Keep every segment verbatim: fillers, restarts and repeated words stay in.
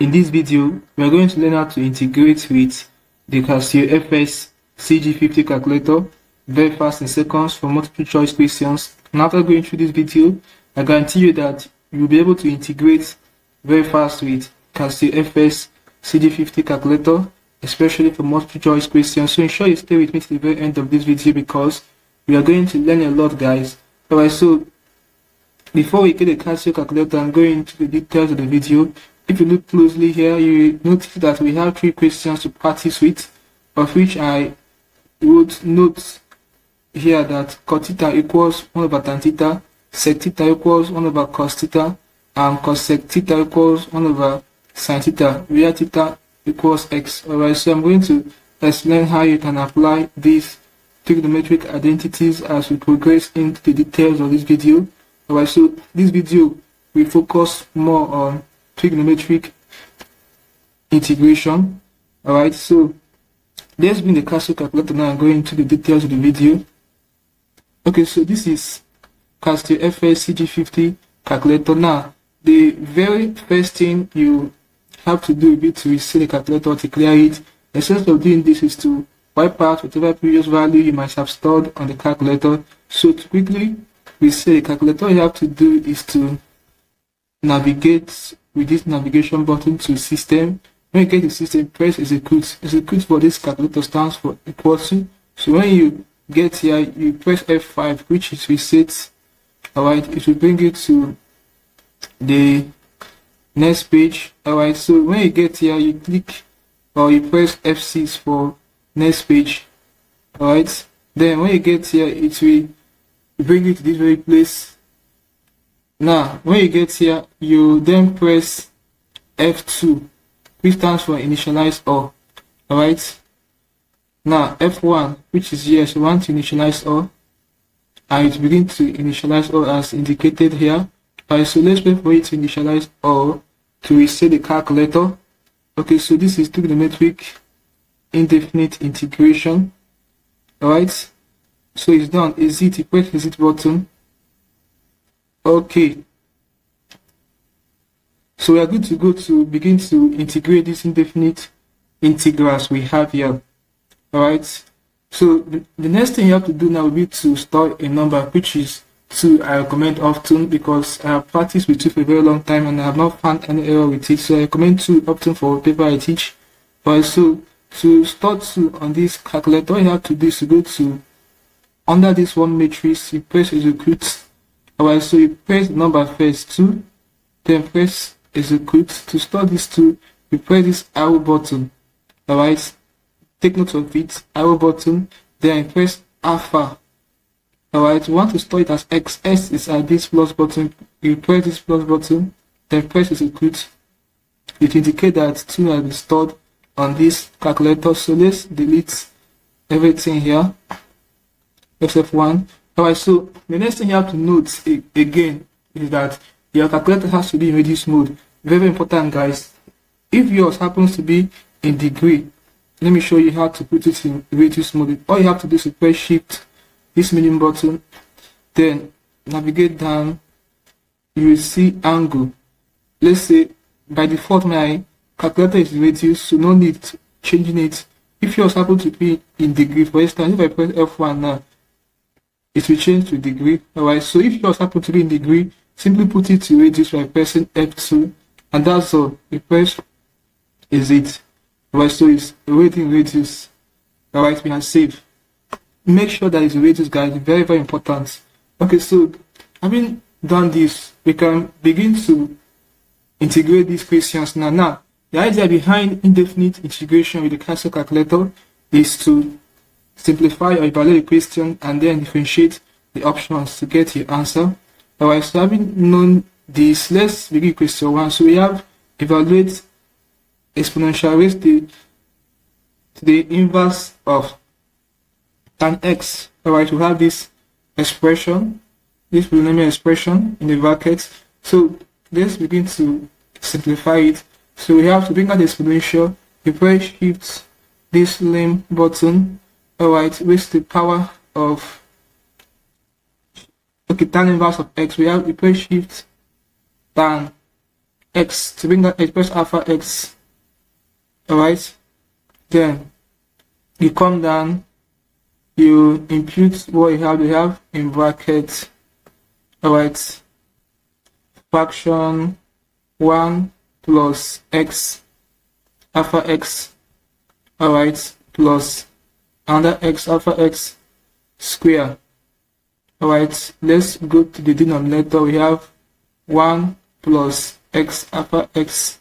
In this video, we are going to learn how to integrate with the Casio F X C G fifty calculator very fast in seconds for multiple choice questions. And after going through this video, I guarantee you that you will be able to integrate very fast with Casio F X C G fifty calculator, especially for multiple choice questions. So ensure you stay with me to the very end of this video because we are going to learn a lot, guys. Alright, so before we get the Casio calculator and go into the details of the video, if you look closely here, you notice that we have three questions to practice with, of which I would note here that cot theta equals one over tan theta, sec theta equals one over cos theta, and cosec theta equals one over sin theta, where theta equals x. Alright, so I'm going to explain how you can apply these trigonometric identities as we progress into the details of this video. Alright, so this video will focus more on trigonometric integration. Alright, so let's bring the Casio calculator now and go into the details of the video. Okay, so this is Casio F X C G fifty calculator. Now, the very first thing you have to do a bit to reset the calculator or to clear it. The sense of doing this is to wipe out whatever previous value you might have stored on the calculator. So to quickly reset the calculator, all you have to do is to navigate with this navigation button to system. When you get to system, press execute. Execute for this calculator stands for equal to. So when you get here, you press F five, which is reset. Alright, it will bring you to the next page. Alright, so when you get here, you click or you press F six for next page. Alright, then when you get here, it will bring you to this very place. Now, when you get here, you then press F two, which stands for initialize all. Alright? Now, F one, which is yes, you want to initialize all. And it begins to initialize all as indicated here. Alright, so let's wait for it to initialize all to reset the calculator. Okay, so this is trigonometric indefinite integration. Alright? So it's done. Exit, you press exit button. Okay, so we are good to go to begin to integrate these indefinite integrals we have here. Alright, so the, the next thing you have to do now will be to store a number, which is two. I recommend often because I have practiced with two for a very long time and I have not found any error with it, so I recommend two often for whatever I teach. Alright, so to store two on this calculator, all you have to do is to go to under this one matrix, you press execute. Alright, so you press number first two, then press execute. To store this two, you press this arrow button. Alright, take note of it, arrow button, then press alpha. Alright, you want to store it as X. S is at this plus button, you press this plus button, then press execute. It indicates that two has been stored on this calculator. So let's delete everything here, except one. Alright, so the next thing you have to note again is that your calculator has to be in reduced mode. Very, very important, guys. If yours happens to be in degree, let me show you how to put it in reduced mode. All you have to do is press shift, this menu button, then navigate down, you will see angle. Let's say by default my calculator is reduced, so no need to changing it. If yours happens to be in degree, for instance, if I press F one now, it will change to degree. Alright, so if yours happens to be in degree, simply put it to reduce by pressing F two, and that's all. You press is it. Alright, so it's already reduced. Alright, we can save. Make sure that it's reduced, guys. Very, very important. Okay, so having done this, we can begin to integrate these questions now. Now, the idea behind indefinite integration with the Casio calculator is to simplify or evaluate the question and then differentiate the options to get your answer. Alright, so having known this, let's begin question one. So we have evaluate exponential raise to, to the inverse of tan x. Alright, we have this expression, this polynomial expression in the brackets. So let's begin to simplify it. So we have to bring out the exponential, you press shift this lame button. Alright, with the power of okay, tan inverse of x, we have the press shift tan x to bring that x plus alpha x. Alright, then you come down, you impute what you have, you have in brackets. Alright, fraction one plus x alpha x, alright, plus under x alpha x square. Alright, let's go to the denominator. We have one plus x alpha x,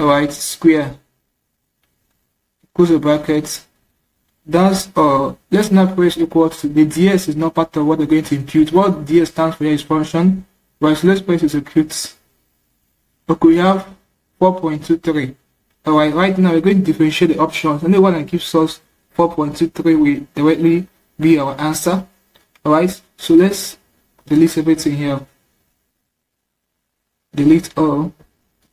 alright, square, close the bracket. That's all. Let's now press equal to. The ds is not part of what we're going to impute. What ds stands for here is function. Right, so let's press execute. Okay, we have four point two three. Alright, right now we're going to differentiate the options. And the one that gives us four point two three will directly be our answer. Alright, so let's delete everything here. Delete all.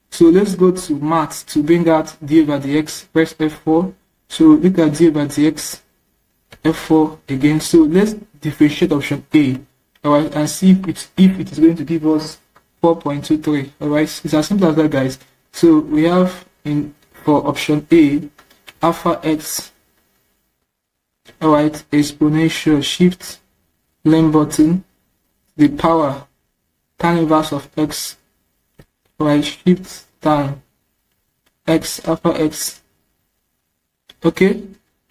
So let's go to math to bring out d over dx. Press F four. So look at d over dx, F four again. So let's differentiate option A. Alright, and see if it's, if it is going to give us four point two three. Alright, it's as simple as that, guys. So we have in for option A, alpha x, alright, exponential shift left button, the power tan inverse of x, alright, shift tan x alpha x. Okay,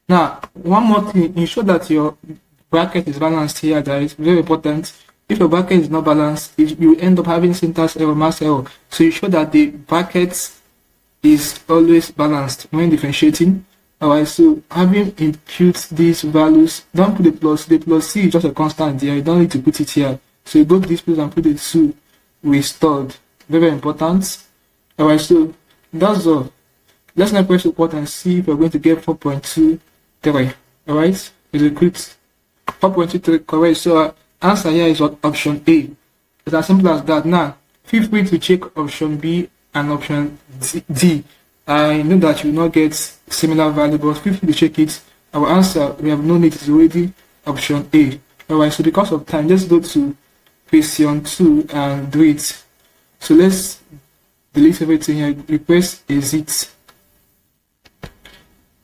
now one more thing, ensure that your bracket is balanced here, guys. Very important. If your bracket is not balanced, it, you end up having syntax error, mass error. So ensure that the bracket is always balanced when differentiating. Alright, so having impute these values, don't put the plus. The plus c is just a constant there. You don't need to put it here. So you go to this place and put the two restored. Very important. Alright, so that's all. Let's now press support and see if we're going to get four point two three. Alright, execute. four point two three correct. So our answer here is what option A. It's as simple as that. Now feel free to check option B and option D. I know that you will not get similar value, but feel free to check it. Our answer, we have known it, is already option A. Alright, so because of time, let's go to question two and do it. So let's delete everything here. Request exit.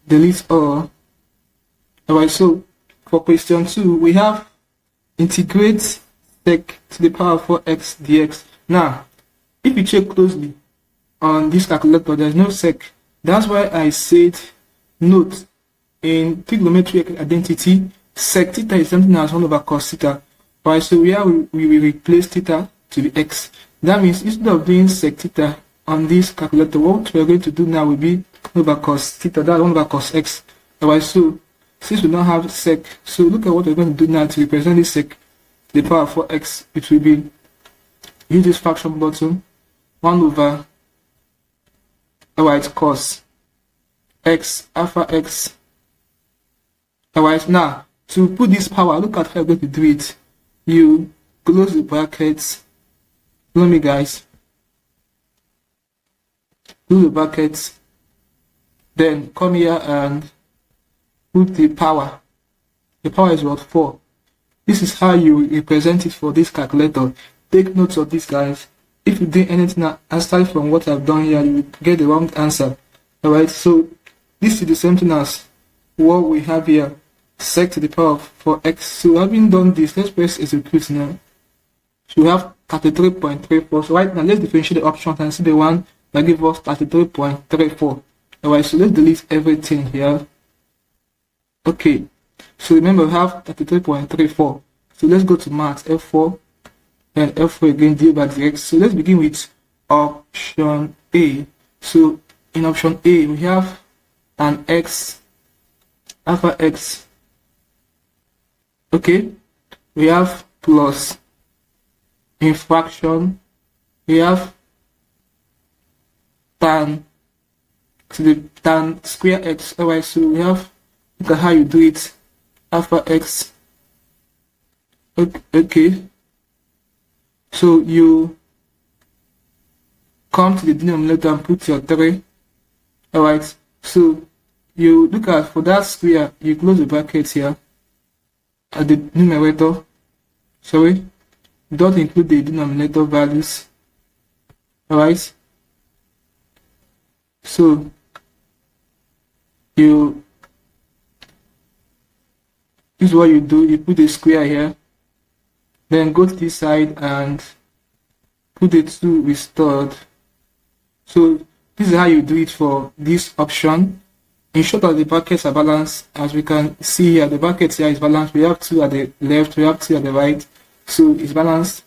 Delete all. Alright, so for question two, we have integrate sec to the power of four x dx. Now, if you check closely on this calculator, there's no sec. That's why I said note in trigonometric identity, sec theta is something as one over cos theta. Alright, so we are we will replace theta to the x. That means instead of doing sec theta on this calculator, what we're going to do now will be one over cos theta, that's one over cos x. Alright, so since we don't have sec, so look at what we're going to do now to represent this sec, the power of four x, it will be, use this fraction button, one over, alright, cos x, alpha x. Alright, now, to put this power, look at how you're going to do it. You close the brackets, follow me guys, close the brackets, then come here and put the power. The power is what? four. This is how you represent it for this calculator. Take notes of this, guys. If you do anything aside from what I've done here, you get the wrong answer. Alright, so this is the same thing as what we have here, sec to the power of four x. So having done this, let's press execute now. So we have thirty-three point three four. So right now, let's differentiate the options and see the one that gives us thirty-three point three four. Alright, so let's delete everything here. Okay, so remember we have thirty-three point three four. So let's go to math, F four, and F four again, d by dx. So let's begin with option A. So in option A, we have an x, alpha x. Okay, we have plus, in fraction, we have tan, to the tan square x. Alright, so we have, look at how you do it, alpha x. Okay, so you come to the denominator and put your three. Alright, so you look at, for that square, you close the bracket here at the numerator, sorry, don't include the denominator values. twice. So you this is what you do. You put a square here, then go to this side and put the two restored. So this is how you do it for this option. Ensure that the brackets are balanced. As we can see here, the brackets here is balanced. We have two at the left, we have two at the right, so it's balanced.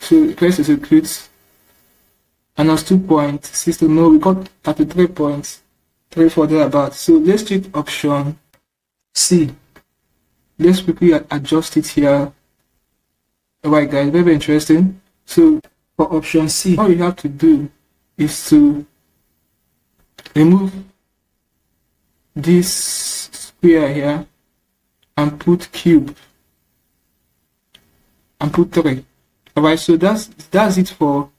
So press execute. And that's two point six. No, we got thirty-three point three four thereabout. So let's check option C. Let's quickly adjust it here. Alright guys, very, very interesting. So for option C, all you have to do is to remove this square here and put cube and put three. Alright, so that's that's it for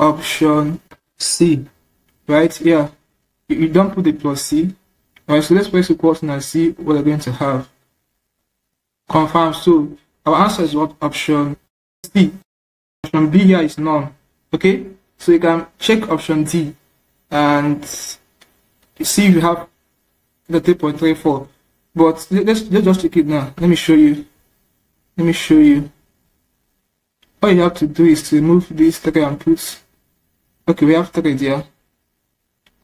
option C. Right here, yeah. You don't put the plus C. Alright, so let's press equals and see what we're going to have. Confirm. So our answer is what? Option C. Option B here is none. Okay, so you can check option D and see if you have the three point three four. But let's, let's just check it now. Let me show you. Let me show you. All you have to do is to remove these three and put. Okay, we have three there.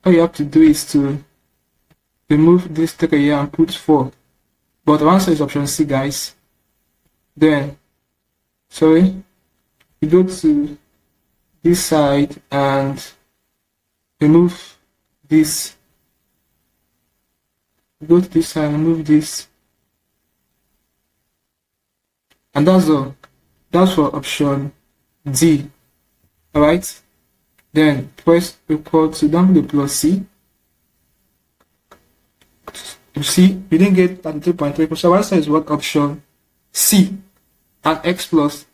All you have to do is to remove this three here and put four. But the answer is option C, guys. Then, sorry, you go to this side and remove this. Go to this side and remove this. And that's all. That's for option D. Alright? Then press equal to down the plus C. You see, we didn't get thirty-three point three. So our answer is what? Option C. And x plus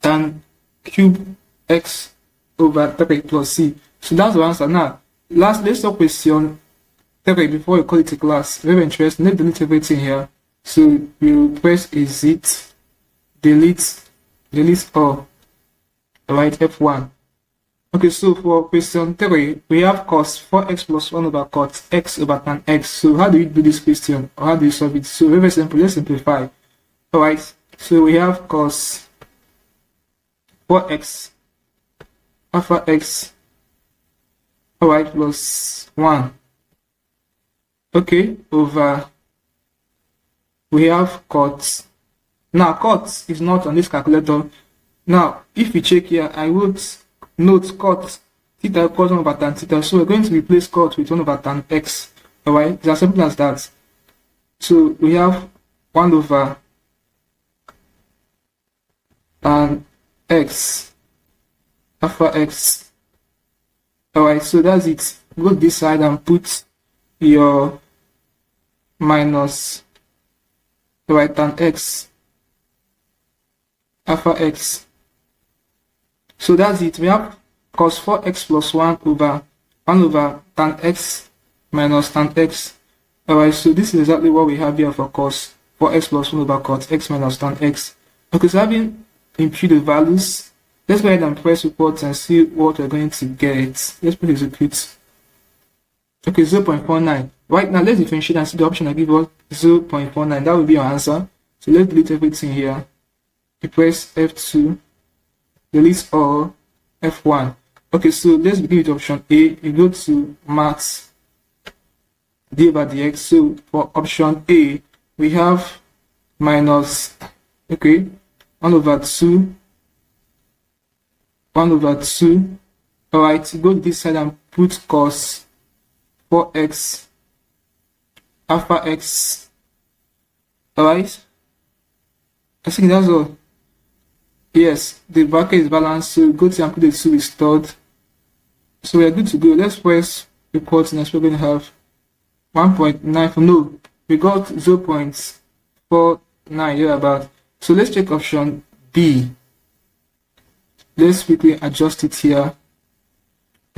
tan cube x over three plus c. So that's the answer. Now, last, let's talk question three before we call it a class. Very interesting. Let's delete everything here. So we'll press exit, delete, delete all. Alright, F one. Okay, so for question three, we have cos four x plus one over cos x over tan x. So how do you do this question? Or how do you solve it? So very simple. Let's simplify. Alright. So we have cos four x alpha x alright plus one, okay, over we have cos. Now cos is not on this calculator. Now if you check here, I would note cos theta equals one over tan theta, so we're going to replace cos with one over tan x. Alright, it's as simple as that. So we have one over and x alpha x. Alright, so that's it. Go to this side and put your minus right and x alpha x. So that's it. We have cos four x plus one over one over tan x minus tan x. Alright, so this is exactly what we have here for cos four x plus one over cos x minus tan x. Okay, so having impute the values. Let's go ahead and press report and see what we're going to get. Let's put execute. Okay, zero point four nine. Right now, let's differentiate and see the option I give us zero point four nine. That will be our answer. So let's delete everything here. We press F two, delete all, F one. Okay, so let's begin with option A. You go to maths d over dx. So for option A, we have minus, okay, one over two, one over two. Alright, go to this side and put cos four x alpha x. Alright, I think that's all. Yes, the bracket is balanced, so go to and put the two restored. So we are good to go. Let's press report and as we're going to have one point nine. No, we got zero point four nine here about. So let's check option B. Let's quickly adjust it here.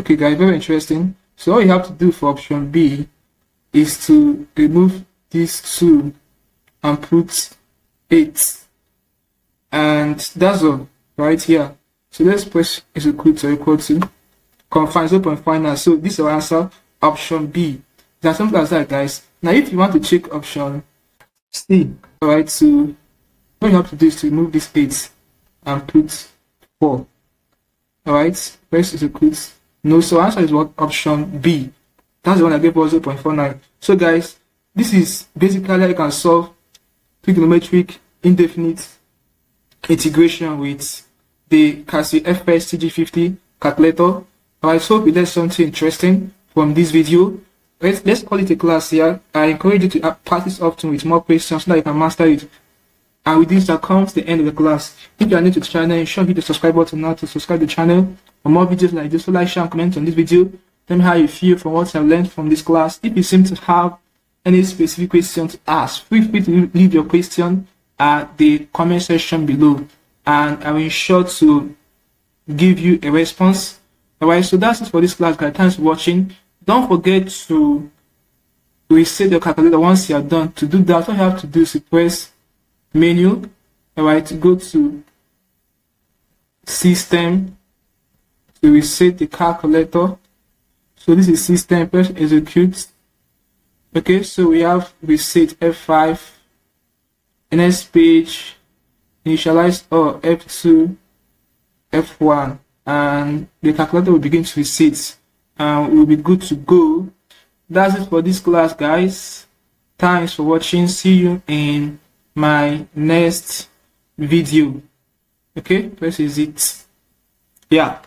Okay guys, very interesting. So all you have to do for option B is to remove these two and put eight. And that's all right here. So let's press execute or equal to. confirm zero point five nine. So this is our answer, option B. It's as simple as that, guys. Now if you want to check option C, all right, so what you have to do is to remove this eight and put four. All right, first is a quiz. No, so answer is what? Option B. That's the one I gave us zero point four nine. So guys, this is basically how you can solve trigonometric indefinite integration with the Casio F X C G fifty calculator. I hope you learned something interesting from this video. Let's, let's call it a class here. I encourage you to practice often with more questions so that you can master it. And with this, that comes the end of the class. If you are new to the channel, ensure you hit the subscribe button now to subscribe to the channel for more videos like this. So like, share, and comment on this video. Tell me how you feel from what I've learned from this class. If you seem to have any specific question to ask, feel free to leave your question at the comment section below, and I will ensure to give you a response. Alright, so that's it for this class, guys. Thanks for watching. Don't forget to reset your calculator once you are done. To do that, all you have to do is press menu. Alright, go to system to reset the calculator. So this is system, press execute. Okay, so we have reset F five, next page, initialize or F two, F one, and the calculator will begin to reset and we'll be good to go. That's it for this class, guys. Thanks for watching. See you in my next video. Okay, press is it. Yeah.